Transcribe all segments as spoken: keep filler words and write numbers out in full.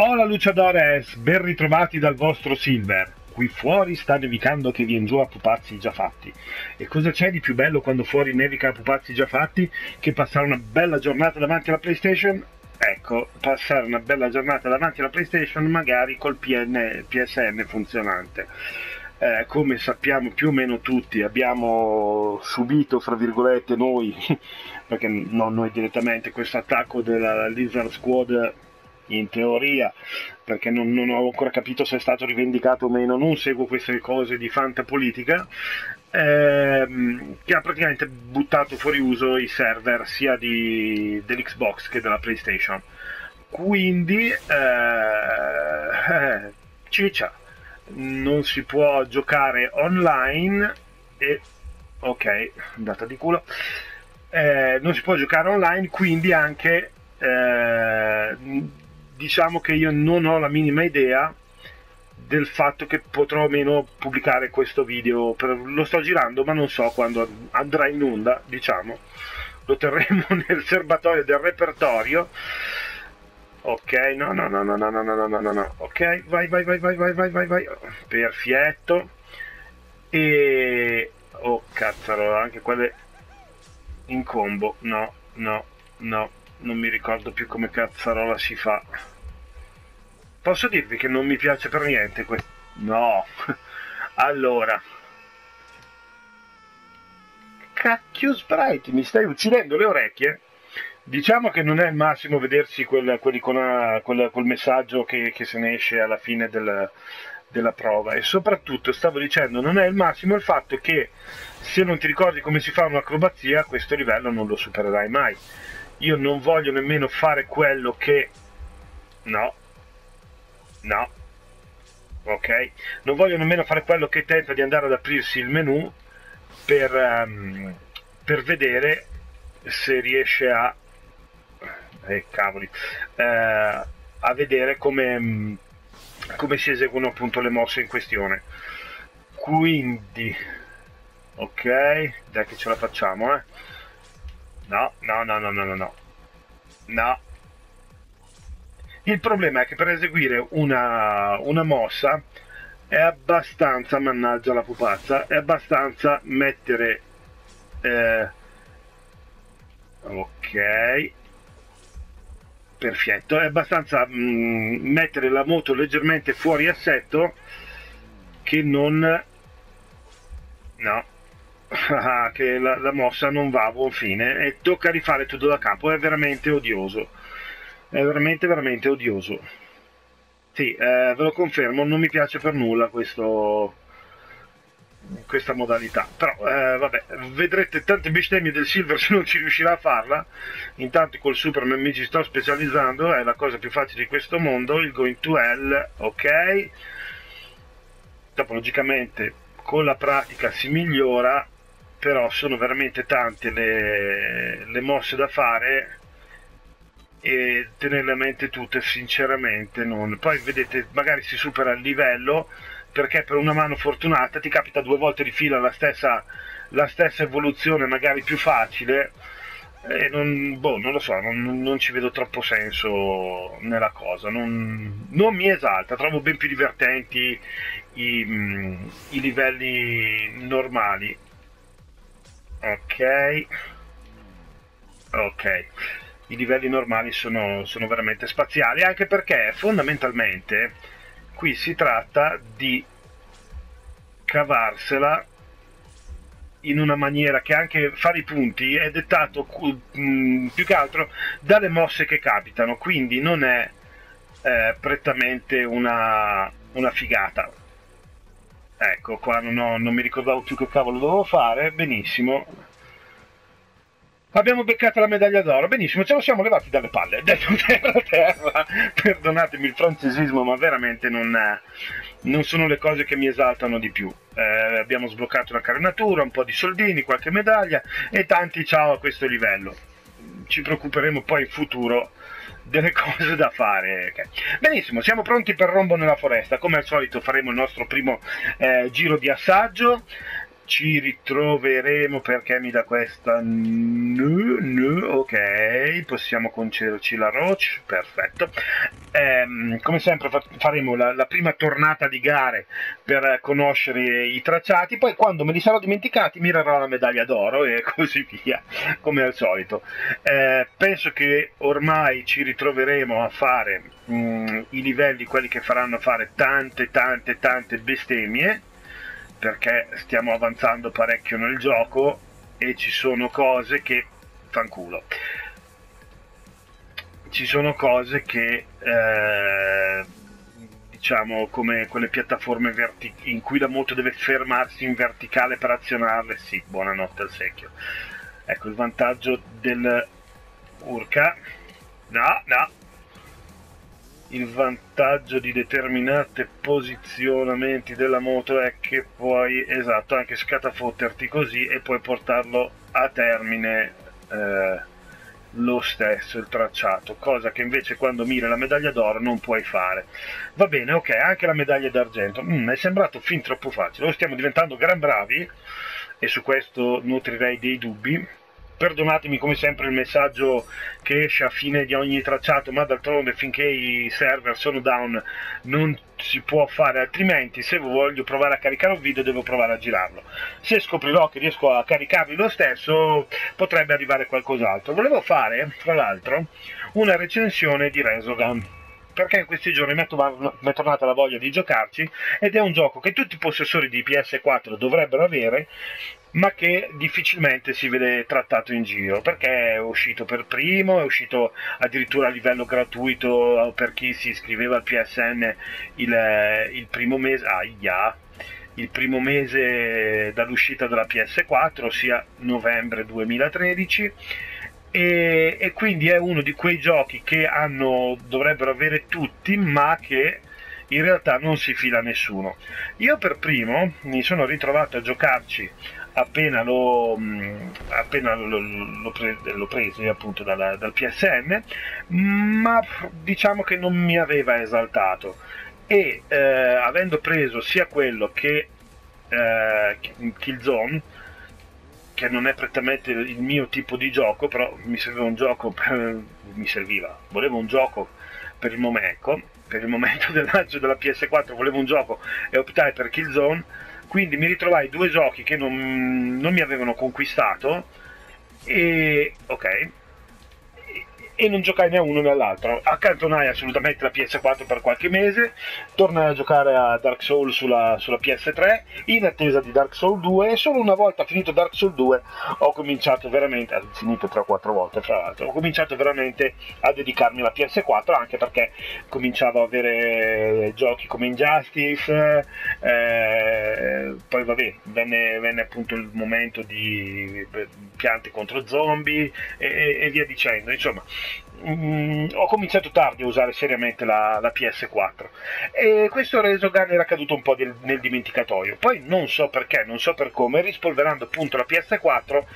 Hola Luciadores, ben ritrovati dal vostro Silver. Qui fuori sta nevicando che vien giù a pupazzi già fatti. E cosa c'è di più bello quando fuori nevica a pupazzi già fatti che passare una bella giornata davanti alla PlayStation? Ecco, passare una bella giornata davanti alla PlayStation magari col P S N funzionante. Eh, come sappiamo più o meno tutti, abbiamo subito, fra virgolette, noi, perché non noi direttamente, questo attacco della Lizard Squad, in teoria, perché non, non ho ancora capito se è stato rivendicato o meno, non seguo queste cose di fantapolitica, ehm, che ha praticamente buttato fuori uso i server sia dell'Xbox che della PlayStation. Quindi, eh, eh, ciccia, non si può giocare online e ok, data di culo, eh, non si può giocare online, quindi anche eh, diciamo che io non ho la minima idea del fatto che potrò o meno pubblicare questo video. Lo sto girando ma non so quando andrà in onda, diciamo lo terremo nel serbatoio del repertorio. Ok, no no no no no no no no no no, ok, vai vai vai vai vai vai vai vai, perfetto. E oh cazzaro, anche quelle in combo, no no no, non mi ricordo più come cazzarola si fa. Posso dirvi che non mi piace per niente questo, no. Allora, cacchio Sprite, mi stai uccidendo le orecchie. Diciamo che non è il massimo vedersi quel, quell'icona, quel, quel messaggio che, che se ne esce alla fine del, della prova, e soprattutto stavo dicendo non è il massimo il fatto che se non ti ricordi come si fa un'acrobazia, questo livello non lo supererai mai. Io non voglio nemmeno fare quello che... no, no, ok, non voglio nemmeno fare quello che tenta di andare ad aprirsi il menu per, um, per vedere se riesce a... Eh, cavoli, eh, a vedere come, come si eseguono appunto le mosse in questione. Quindi ok, dai che ce la facciamo, eh. No no no no no no no no, il problema è che per eseguire una, una mossa è abbastanza, mannaggia la pupazza, è abbastanza mettere eh, ok, perfetto, è abbastanza mh, mettere la moto leggermente fuori assetto che non... no, che la, la mossa non va a buon fine e tocca rifare tutto da capo. È veramente odioso, è veramente veramente odioso, sì, eh, ve lo confermo, non mi piace per nulla questo, questa modalità. Però eh, vabbè, vedrete tante bestemmie del Silver se non ci riuscirà a farla. Intanto col Superman mi ci sto specializzando, è la cosa più facile di questo mondo, il going to hell. Ok, dopo logicamente con la pratica si migliora, però sono veramente tante le, le mosse da fare e tenerle a mente tutte sinceramente non... Poi vedete, magari si supera il livello perché per una mano fortunata ti capita due volte di fila la stessa, la stessa evoluzione magari più facile, e non, boh, non lo so, non, non ci vedo troppo senso nella cosa, non, non mi esalta. Trovo ben più divertenti i, mh, i livelli normali. Ok, ok, i livelli normali sono, sono veramente spaziali, anche perché fondamentalmente qui si tratta di cavarsela in una maniera che anche fare i punti è dettato mh, più che altro dalle mosse che capitano, quindi non è eh, prettamente una, una figata. Ecco qua, non, ho, non mi ricordavo più che cavolo dovevo fare. Benissimo, abbiamo beccato la medaglia d'oro, benissimo, ce lo siamo levati dalle palle, detto terra terra, perdonatemi il francesismo, ma veramente non, non sono le cose che mi esaltano di più. Eh, abbiamo sbloccato una carenatura, un po' di soldini, qualche medaglia e tanti ciao a questo livello. Ci preoccuperemo poi in futuro delle cose da fare. Okay. Benissimo, siamo pronti per Rombo nella foresta, come al solito faremo il nostro primo eh, giro di assaggio. ci ritroveremo, perché mi dà questa... No, no, ok, possiamo concederci la roach, perfetto. Ehm, come sempre fa faremo la, la prima tornata di gare per conoscere i tracciati, poi quando me li sarò dimenticati mirerò la medaglia d'oro e così via, come al solito. Ehm, penso che ormai ci ritroveremo a fare mh, i livelli, quelli che faranno fare tante tante tante bestemmie, perché stiamo avanzando parecchio nel gioco e ci sono cose che fanculo, ci sono cose che eh, diciamo come quelle piattaforme in cui la moto deve fermarsi in verticale per azionarle. Sì, buonanotte al secchio. Ecco il vantaggio del urca, no no il vantaggio di determinati posizionamenti della moto è che puoi, esatto, anche scatafotterti così e puoi portarlo a termine eh, lo stesso, il tracciato, cosa che invece quando miri la medaglia d'oro non puoi fare. Va bene, ok, anche la medaglia d'argento, mi mm, è sembrato fin troppo facile, o stiamo diventando gran bravi, e su questo nutrirei dei dubbi. Perdonatemi come sempre il messaggio che esce a fine di ogni tracciato, ma d'altronde finché i server sono down non si può fare altrimenti. Se voglio provare a caricare un video devo provare a girarlo, se scoprirò che riesco a caricarli lo stesso potrebbe arrivare qualcos'altro. Volevo fare tra l'altro una recensione di Resogun, perché in questi giorni mi è tornata la voglia di giocarci, ed è un gioco che tutti i possessori di P S quattro dovrebbero avere, ma che difficilmente si vede trattato in giro, perché è uscito per primo, è uscito addirittura a livello gratuito per chi si iscriveva al P S N il, il primo mese, ahia, il primo mese dall'uscita della P S quattro, ossia novembre duemilatredici. E, e quindi è uno di quei giochi che hanno, dovrebbero avere tutti, ma che in realtà non si fila nessuno. Io per primo mi sono ritrovato a giocarci appena l'ho appena lo, lo, pre, lo preso appunto dalla, dal P S N, ma diciamo che non mi aveva esaltato, e eh, avendo preso sia quello che eh, Killzone, che non è prettamente il mio tipo di gioco, però mi serviva un gioco per, mi serviva, volevo un gioco per il momento, per il momento del lancio della P S quattro volevo un gioco e optai per Killzone, quindi mi ritrovai due giochi che non, non mi avevano conquistato e ok, e non giocai né a uno né all'altro. Accantonai assolutamente la P S quattro per qualche mese, tornai a giocare a Dark Souls sulla, sulla P S tre in attesa di Dark Souls due, e solo una volta finito Dark Souls due ho cominciato veramente, ho finito tre o quattro volte fra l'altro, ho cominciato veramente a dedicarmi alla P S quattro, anche perché cominciavo a avere giochi come Injustice, eh, poi vabbè, venne, venne appunto il momento di Piante contro Zombie e, e via dicendo, insomma. Mm, ho cominciato tardi a usare seriamente la, la P S quattro, e questo Resogun era caduto un po' del, nel dimenticatoio. Poi non so perché, non so per come, rispolverando appunto la P S quattro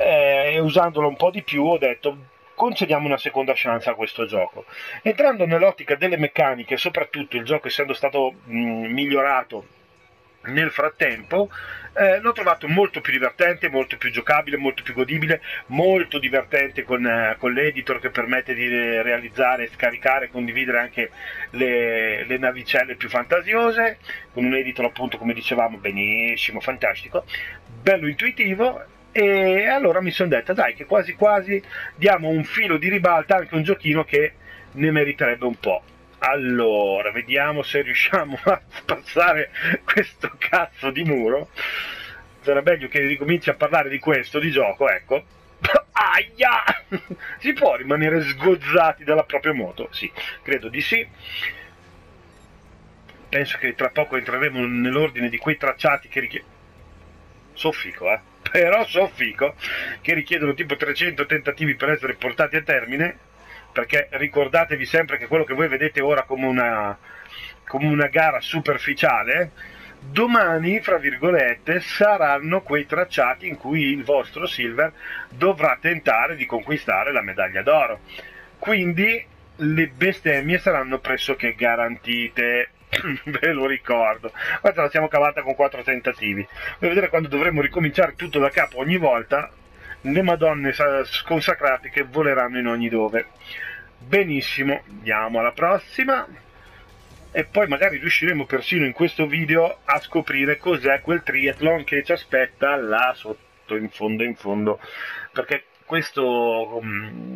eh, e usandola un po' di più, ho detto concediamo una seconda chance a questo gioco. Entrando nell'ottica delle meccaniche, soprattutto il gioco essendo stato mm, migliorato nel frattempo, eh, l'ho trovato molto più divertente, molto più giocabile, molto più godibile, molto divertente con, eh, con l'editor che permette di realizzare, scaricare e condividere anche le, le navicelle più fantasiose, con un editor appunto come dicevamo benissimo, fantastico, bello intuitivo. E allora mi sono detta dai che quasi quasi diamo un filo di ribalta anche un giochino che ne meriterebbe un po'. Allora, vediamo se riusciamo a passare questo cazzo di muro. Sarà meglio che ricominci a parlare di questo, di gioco, ecco. Aia! Si può rimanere sgozzati dalla propria moto? Sì, credo di sì. Penso che tra poco entreremo nell'ordine di quei tracciati che richiedono... Soffico, eh? Però soffico, che richiedono tipo trecento tentativi per essere portati a termine. Perché ricordatevi sempre che quello che voi vedete ora come una, come una gara superficiale, domani, fra virgolette, saranno quei tracciati in cui il vostro Silver dovrà tentare di conquistare la medaglia d'oro. Quindi le bestemmie saranno pressoché garantite. ve lo ricordo, ma ce la siamo cavata con quattro tentativi. Per vedere quando dovremmo ricominciare tutto da capo ogni volta, le madonne consacrate che voleranno in ogni dove. Benissimo, andiamo alla prossima, e poi magari riusciremo persino in questo video a scoprire cos'è quel triathlon che ci aspetta là sotto, in fondo in fondo, perché questo,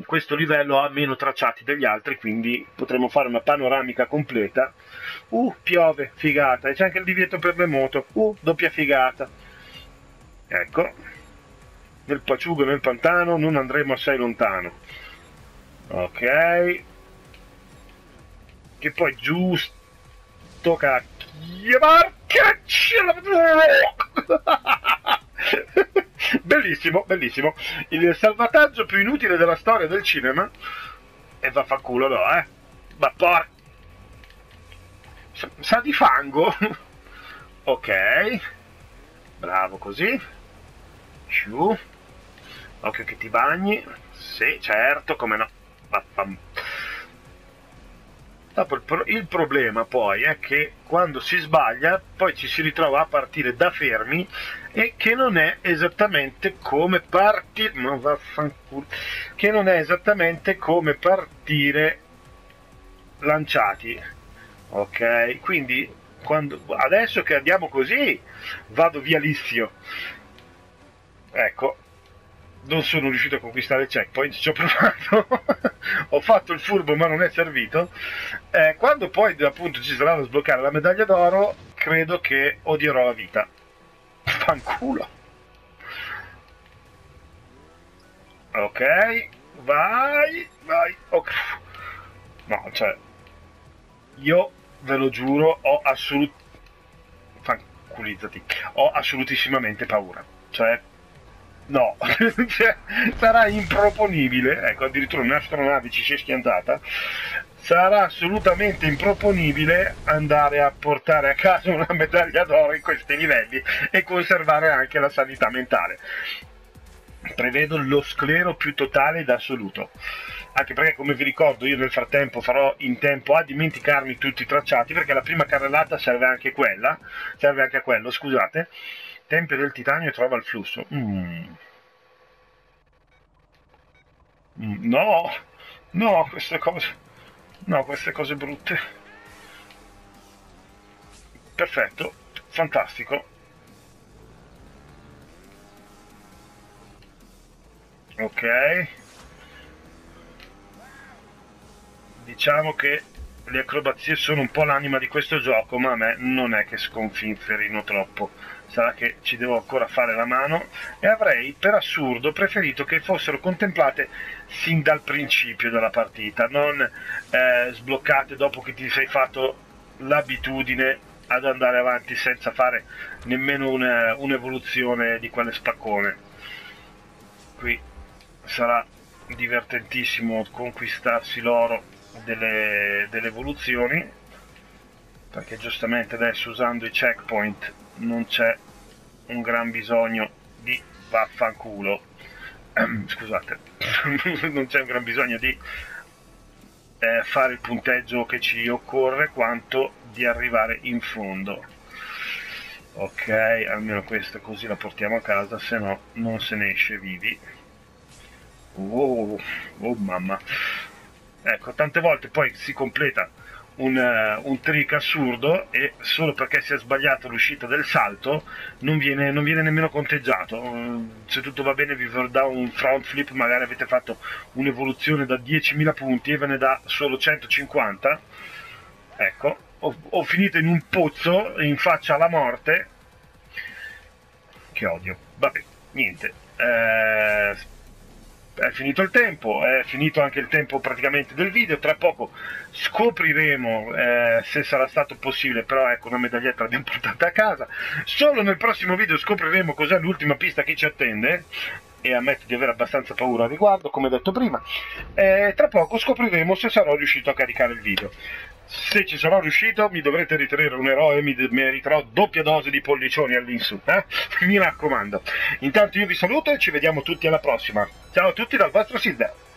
questo livello ha meno tracciati degli altri, quindi potremo fare una panoramica completa. Uh, piove, figata, e c'è anche il divieto per le moto, uh, doppia figata. Ecco, nel paciugo, nel pantano, non andremo assai lontano. Ok, che poi giusto cacchio, marcaccia! Bellissimo, bellissimo. Il salvataggio più inutile della storia del cinema. E vaffanculo, no, eh. Ma porca, sa di fango. Ok, bravo così. Sciù. Occhio che ti bagni. Sì, certo, come no. Vaffan... Dopo il, pro il problema poi è che quando si sbaglia poi ci si ritrova a partire da fermi, e che non è esattamente come partire, ma vaffanculo, che non è esattamente come partire lanciati. Ok, quindi quando... adesso che andiamo così vado via Lizio. Ecco, non sono riuscito a conquistare il checkpoint, ci ho provato, ho fatto il furbo ma non è servito. Eh, quando poi appunto ci sarà da sbloccare la medaglia d'oro, credo che odierò la vita. Fanculo. Ok, vai, vai. Okay. No, cioè, io ve lo giuro, ho assolut... fanculizzati. Ho assolutissimamente paura. Cioè, no, cioè, sarà improponibile. Ecco, addirittura un'astronave ci si è schiantata. Sarà assolutamente improponibile andare a portare a casa una medaglia d'oro in questi livelli e conservare anche la sanità mentale. Prevedo lo sclero più totale ed assoluto, anche perché, come vi ricordo, io nel frattempo farò in tempo a dimenticarmi tutti i tracciati, perché la prima carrellata serve anche quella, serve anche a quello, scusate. Tempio del titanio trova il flusso. Mm. Mm, no, no, queste cose, no, queste cose brutte. Perfetto, fantastico. Ok, diciamo che le acrobazie sono un po' l'anima di questo gioco, ma a me non è che sconfinferino troppo. Sarà che ci devo ancora fare la mano, e avrei per assurdo preferito che fossero contemplate sin dal principio della partita, non eh, sbloccate dopo che ti sei fatto l'abitudine ad andare avanti senza fare nemmeno un'evoluzione di quale spaccone. Qui sarà divertentissimo conquistarsi l'oro delle, delle evoluzioni, perché giustamente adesso, usando i checkpoint, non c'è un gran bisogno di vaffanculo, scusate, non c'è un gran bisogno di eh, fare il punteggio che ci occorre, quanto di arrivare in fondo. Ok, almeno questa così la portiamo a casa, se no non se ne esce vivi. Oh, oh mamma, ecco, tante volte poi si completa Un, un trick assurdo, e solo perché si è sbagliato l'uscita del salto non viene, non viene nemmeno conteggiato. Se tutto va bene vi dà un front flip, magari avete fatto un'evoluzione da diecimila punti e ve ne dà solo centocinquanta. Ecco, ho, ho finito in un pozzo in faccia alla morte, che odio. Vabbè, niente, eh, è finito il tempo, è finito anche il tempo praticamente del video. Tra poco scopriremo eh, se sarà stato possibile, però ecco, una medaglietta l'abbiamo portata a casa. Solo nel prossimo video scopriremo cos'è l'ultima pista che ci attende, e ammetto di avere abbastanza paura al riguardo, come detto prima. Eh, tra poco scopriremo se sarò riuscito a caricare il video. Se ci sarò riuscito mi dovrete ritenere un eroe e mi meriterò doppia dose di pollicioni all'insù, eh? Mi raccomando. Intanto io vi saluto e ci vediamo tutti alla prossima. Ciao a tutti dal vostro Silver.